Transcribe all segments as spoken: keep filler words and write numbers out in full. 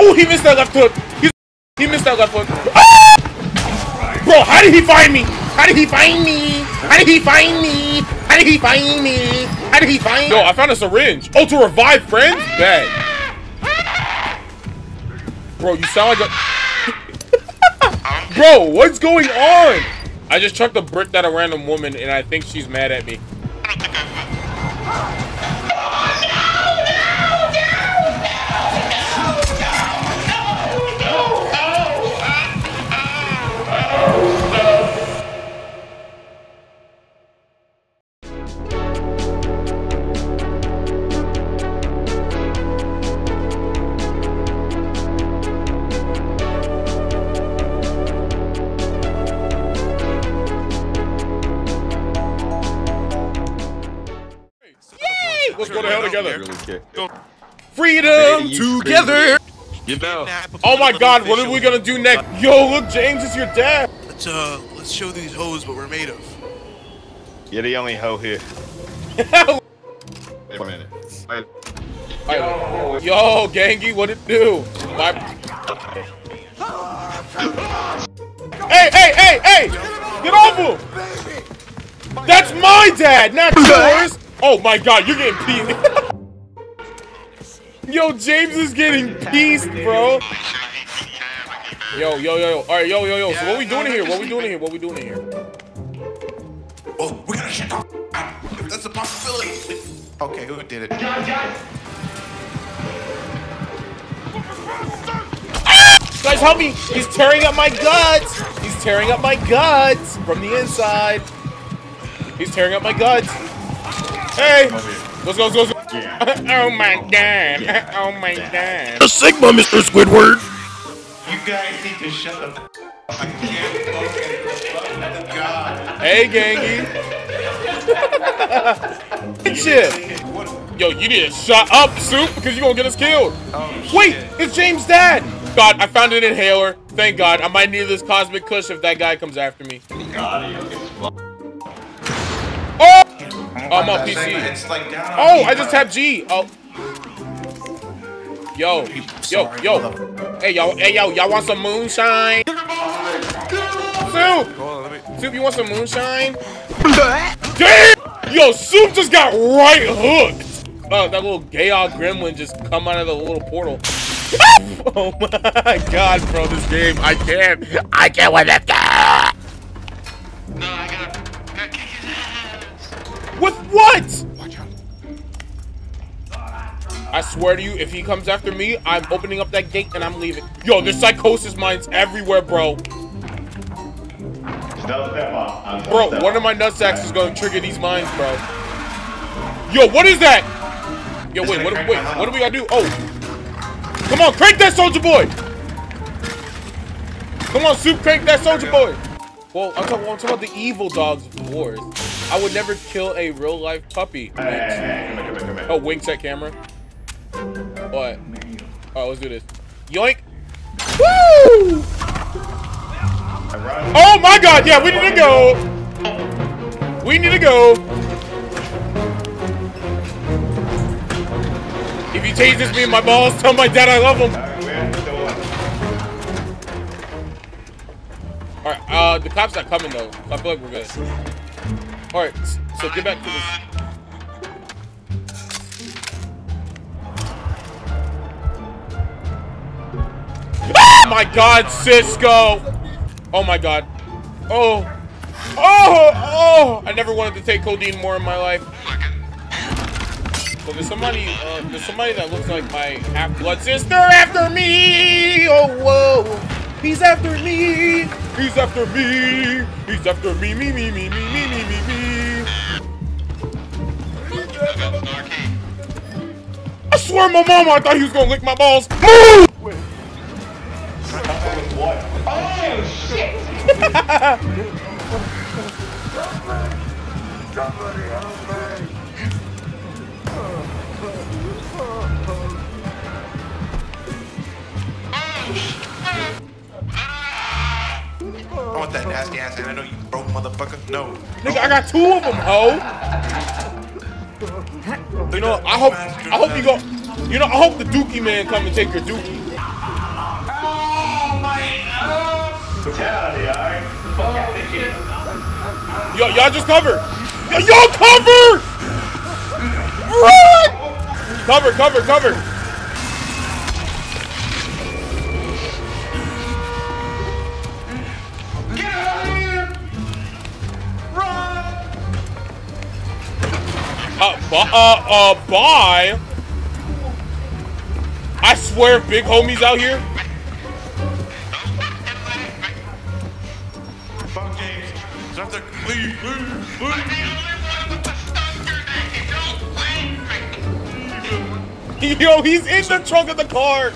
Oh, he missed that left hook. He's, he missed that left hook. Ah! Bro, how did he find me? How did he find me? How did he find me? How did he find me? How did he find me? No, I found a syringe. Oh, to revive friends? Bad. Bro, you sound like a... Bro, what's going on? I just chucked a brick at a random woman, and I think she's mad at me. I don't think I... Let's go to hell together. Freedom together. Oh my God, what are we gonna do next? Yo, look, James, it's your dad. Let's uh, let's show these hoes what we're made of. You're the only hoe here. Wait a minute. Yo, yo gangy, what it do? My... Hey, hey, hey, hey! Get off him! That's my dad, not yours. Oh my God, you're getting pieced. Yo, James is getting pieced, bro. Yo, yo, yo, yo. All right, yo, yo, yo. So what we doing in here? What we doing in here? What we doing in here? Oh, we gotta check out. That's a possibility. Okay, who did it? Guys, help me. He's tearing up my guts. He's tearing up my guts from the inside. He's tearing up my guts. Hey! Let's go, let's go, let's go. Yeah. Oh my God. Yeah. Oh my God. The Sigma, Mister Squidward. You guys need to shut the f up. I can't fucking God. Hey, gangy. Good shit. Yo, you need to shut up, Soup, because you're gonna get us killed. Oh, wait, shit. It's James' dad. God, I found an inhaler. Thank God. I might need this cosmic kush if that guy comes after me. God, oh, I'm on P C. It's like down on oh, me, I just tapped G. Oh. Yo, yo, yo. Hey, yo, hey, yo, y'all want some moonshine? Soup! Soup, you want some moonshine? Damn! Yo, Soup just got right hooked. Oh, that little gay old gremlin just come out of the little portal. Oh my God, bro, this game. I can't. I can't win this game. No, I got with what? Watch out. I swear to you, if he comes after me, I'm opening up that gate and I'm leaving. Yo, there's psychosis mines everywhere, bro. Bro, one of my nutsacks is going to trigger these mines, bro. Yo, what is that? Yo, wait, what, wait, what do we got to do? Oh. Come on, crank that soldier boy. Come on, Soup, crank that soldier boy. Well, I'm talking, I'm talking about the evil dogs of the wars. I would never kill a real life puppy. Hey, hey, hey, come here, come here. Oh, winks at camera. What? Alright, let's do this. Yoink! Woo! Oh my God! Yeah, we need to go! We need to go! If you change this me and my balls, tell my dad I love him! Alright, uh, the cops not coming though. I feel like we're good. All right, so get back to this. Oh my God, Cisco! Oh my God. Oh, oh, oh! I never wanted to take codeine more in my life. So there's somebody, uh, there's somebody that looks like my half-blood sister after me. Oh whoa, he's after me. He's after me. He's after me. Me me me me me me me me. I swear my mama, I thought he was gonna lick my balls. Move! Wait. Oh shit! I want that nasty ass, and I know you broke, motherfucker. No. Nigga, I got two of them, ho. You know, I hope, I hope you go. You know, I hope the Dookie man come and take your Dookie. Yo, y'all just cover. Yo, y'all cover. Run! Cover, cover, cover. Get out of here! Run! Uh, bu uh, uh, bye. I swear, big homies out here. Please, please, please. Yo, he's in the trunk of the car.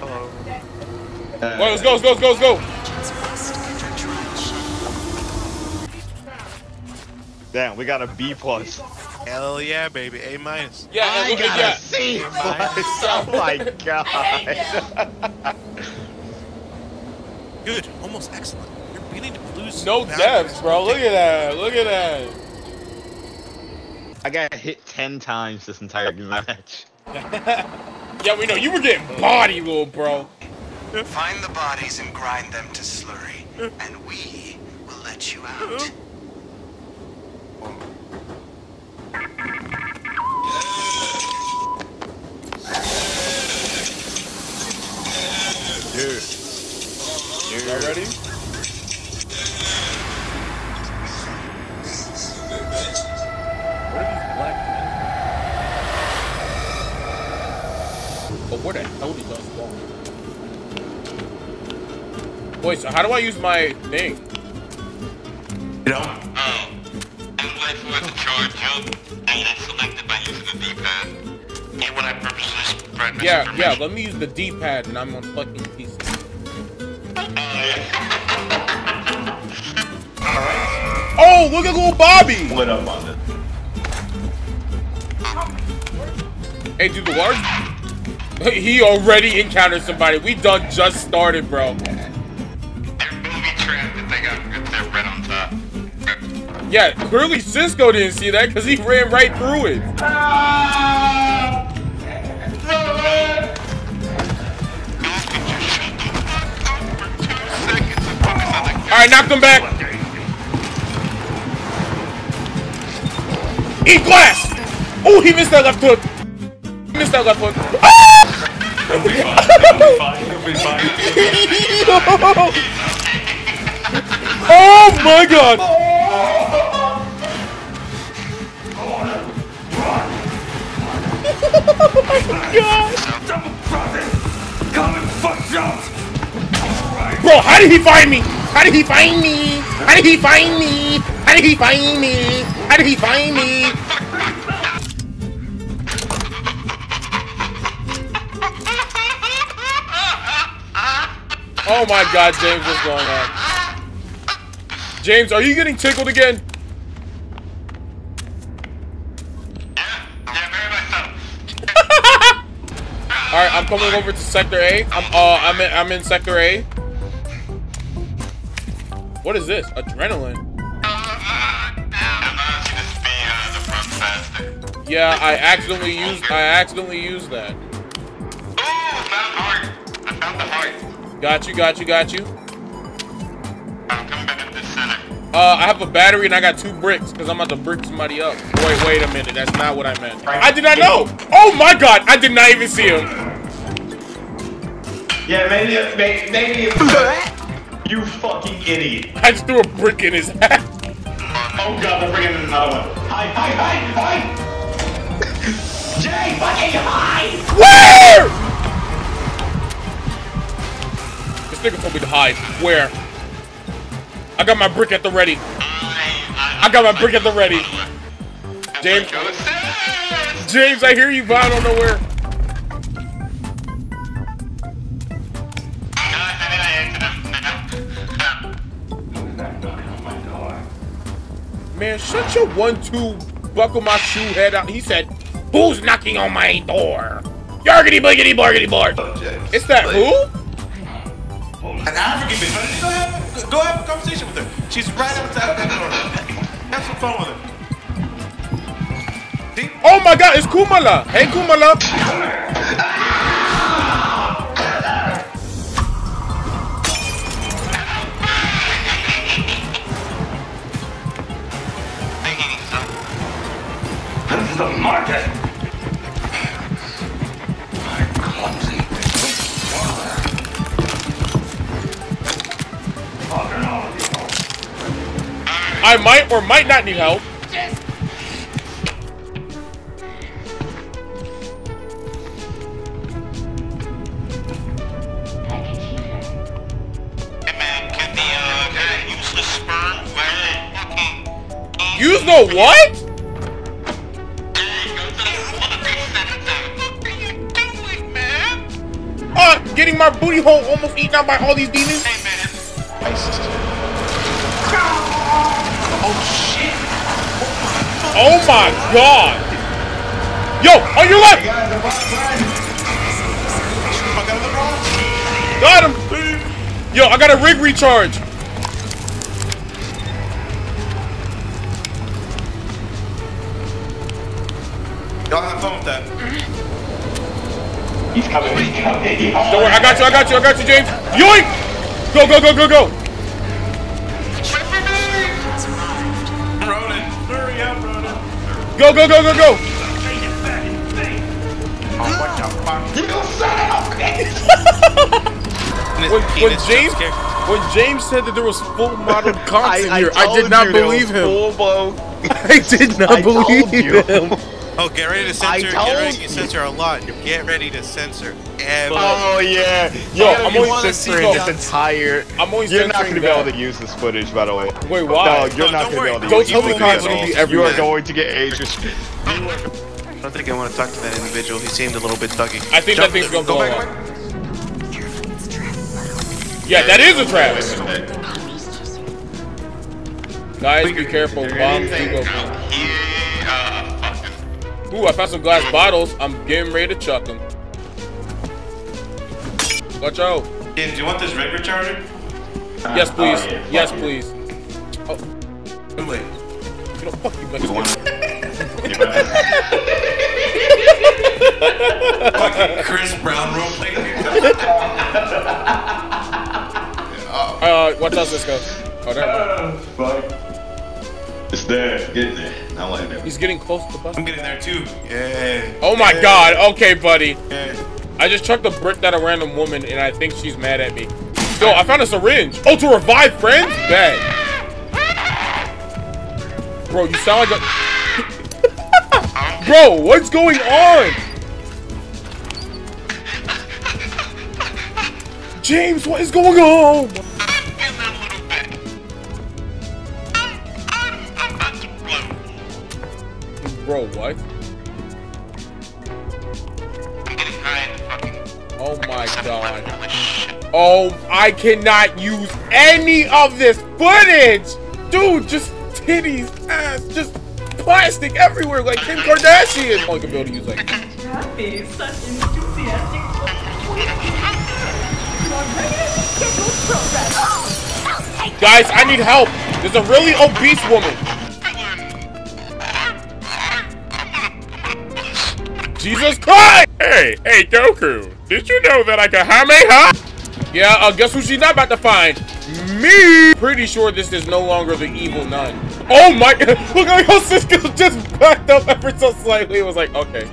Hello. Wait, let's go, let's go, let's go, let's go. Damn, we got a B plus. Hell yeah, baby, A minus. Yeah, I yeah, got yeah. a C plus. Oh my god. Good, almost excellent. We need to lose no depth, bro. Look at that. Look at that. I got hit ten times this entire match. Yeah, we know you were getting body, little bro. Find the bodies and grind them to slurry, and we will let you out. Dude. Y'all ready? But where the hell did those fall? Wait, so how do I use my thing? You know? Oh. And wait for it to charge up, and I select it by using the D-pad. And when I purposely spread my Yeah, yeah, let me use the D-pad, and I'm on fucking pieces. Alright. Oh, look at little Bobby! Lit up on this. Hey, dude, the large... He already encountered somebody. We done just started, bro. They're booby trapped if they got if they're red on top. Yeah, clearly Cisco didn't see that because he ran right through it. Ah! Alright, knock them back. Eat glass! Oh, he missed that left hook! He missed that left hook. Ah! It'll be fine, it'll be fine, it'll be fine. Oh my god! Oh my god! Double crossing! Come and fuck jump! Bro, how did he find me? How did he find me? How did he find me? How did he find me? How did he find me? Oh my god, James, what's going on? James, are you getting tickled again? Yeah, yeah, very much so. Alright, I'm coming over to Sector A. I'm uh I'm in I'm in Sector A. What is this? Adrenaline. Yeah, I accidentally used I accidentally used that. Oh, I found the heart. I found the heart. Got you, got you, got you. I'm coming back to the center. Uh, I have a battery and I got two bricks because I'm about to brick somebody up. Wait, wait a minute. That's not what I meant. I did not know. Oh my god, I did not even see him. Yeah, maybe, a, maybe, maybe. A, you fucking idiot! I just threw a brick in his hat. Oh god, they're bringing in another one. Hi, hi, hi, hi. Jay, fucking hi. Where? Nigga told me to hide. Where? I got my brick at the ready. I got my brick at the ready. James, James, I hear you, but I don't know where. Man, shut your one-two buckle my shoe head out. He said, "Who's knocking on my door?" Yargity biggity bargity bark. It's that who? An African bitch. Go, go have a conversation with her. She's right outside that door. Have some fun with her. See? Oh my god, it's Kumala. Hey, Kumala. I might or might not need help. Use the what? Uh, getting my booty hole almost eaten out by all these demons. Hey, man. Oh shit! Oh my god! Yo, on your left! Got him! Yo, I got a rig recharge. Y'all have fun with that. He's coming. He's coming. Don't worry, I got you, I got you, I got you, James. Yoink! Go, go, go, go, go! Ronan, hurry up, Ronan. Go, go, go, go, go! Oh, what the fuck? You son of a bitch! When James, when James said that there was full model content here, I did not believe him. I did not believe him. Oh, get ready to censor, get ready to censor a lot. Get ready to censor everything. Oh, yeah. Yo, yeah, I'm only censoring this entire... I'm only you're not going to be able to use this footage, by the way. Wait, why? No, you're no, not going to be able to don't use this footage. Don't tell me you are going to get aged. I don't think I want to talk to that individual. He seemed a little bit thuggy. I think Jump, that thing's going to go, go back. Back. Yeah, that is a trap. Guys, be careful. Bombs do go out here. Ooh, I found some glass bottles. I'm getting ready to chuck them. Watch out. Yeah, do you want this red recharger? Uh, yes, please. Oh, yeah. Yes, please. Oh. Too late. You know, fuck you, buddy. Fucking Chris Brown role play. Alright, watch out, Cisco. Oh, there. Uh, fuck. It's there, getting there. Not like there. He's getting close to the bus. I'm getting there too. Yeah. Oh my yeah. god. Okay, buddy. Yeah. I just chucked a brick at a random woman, and I think she's mad at me. Yo, I found a syringe. Oh, to revive friends? Bad. Bro, you sound like a. Bro, what's going on? James, what is going on? Bro, what? I'm getting high in the fucking... Oh my god. Oh, I cannot use any of this footage! Dude, just titties, ass, just plastic everywhere, like Kim Kardashian! Oh, I can be able to use like... Guys, I need help! There's a really obese woman! Jesus Christ! Hey, hey, Goku, did you know that I can Kamehameha? Yeah, uh, guess who she's not about to find? Me! Pretty sure this is no longer the evil nun. Oh my, look at how Cisco just backed up ever so slightly. It was like, okay.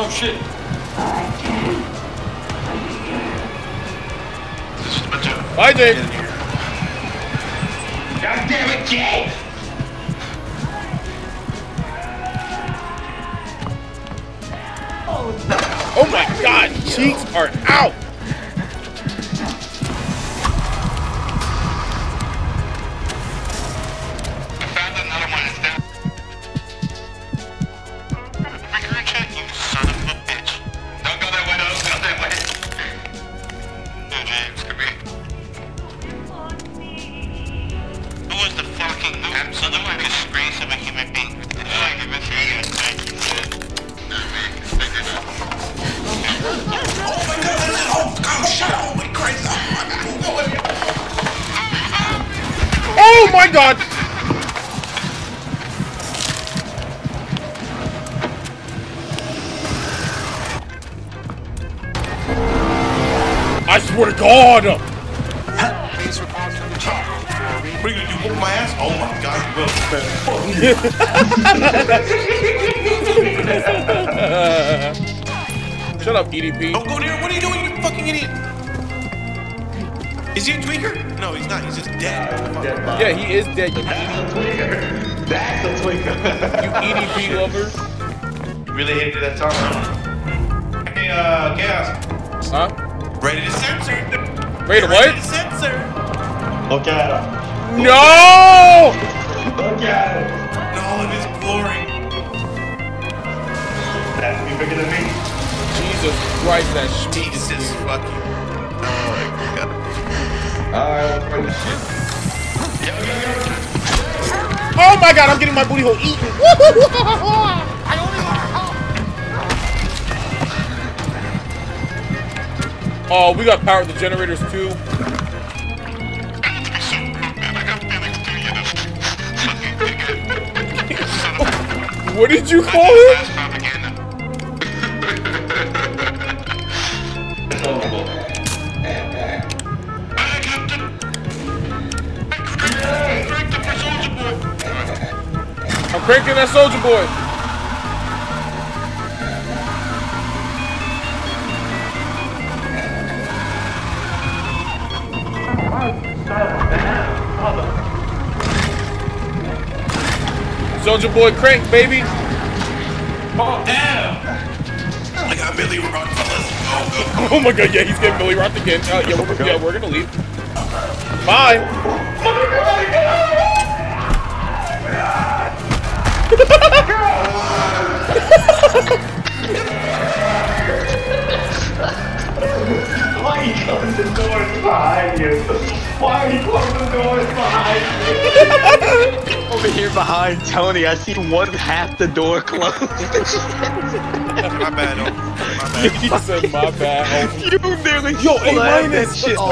Oh shit! This is my job. Bye, Dave. God damn it, Dave! Oh, no. Oh my god, cheeks are out. Oh my god! I swear to God! Please report to the child. What are you gonna do? Hold my ass? Oh my god. Shut up, E D P. Don't go near. What are you doing, you fucking idiot? Is he a tweaker? No, he's not. He's just dead. Uh, dead yeah, he is dead. That's a tweaker. That's a tweaker. You E D P lover. You really hated that song, huh? Hey, uh, Chaos. Huh? Ready to censor. Ready to what? Ready to censor. Look at him. No! Look at him. In all of his glory. That's me bigger than me. Jesus Christ, that shit. Jesus fucking. Oh my god. Uh, oh my god, I'm getting my booty hole eaten. I only want help. Oh, we got power of the generators too. What did you call him? I'm cranking that soldier boy. Soldier boy crank, baby. Oh, damn. I got Billy Roth. Oh my god, yeah, he's getting Billy Roth again. Uh, yeah, we're, yeah, we're gonna leave. Bye. Why are you closing the doors behind you? Why are you closing the doors behind you? Over here behind Tony, I see one half the door closed. My bad, oh. My bad. He said my bad, oh. You nearly yo, slammed that shit, oh.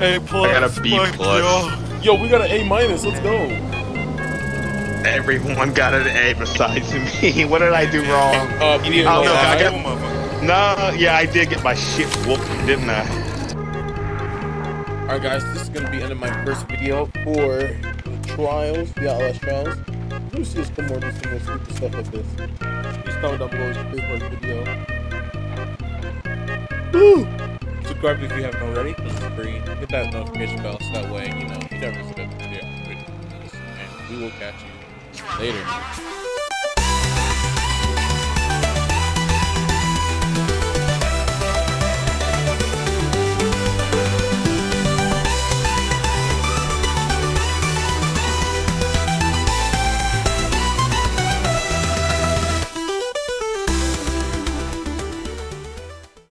A plus, I got a B plus. Yo, we got an A minus, let's go. Everyone got an A besides me. What did I do wrong? Uh, you didn't oh, know no, I got, no, yeah, I did get my shit whooped, didn't I? Alright guys, this is going to be the end of my first video for the trials, the Outlast Trials. You'll see us for more of this and stupid stuff like this. Just comment down below your favorite part of the video. Woo! Subscribe if you haven't already, this is free. Hit that notification bell so that way, you know, you never miss a video. And we will catch you later.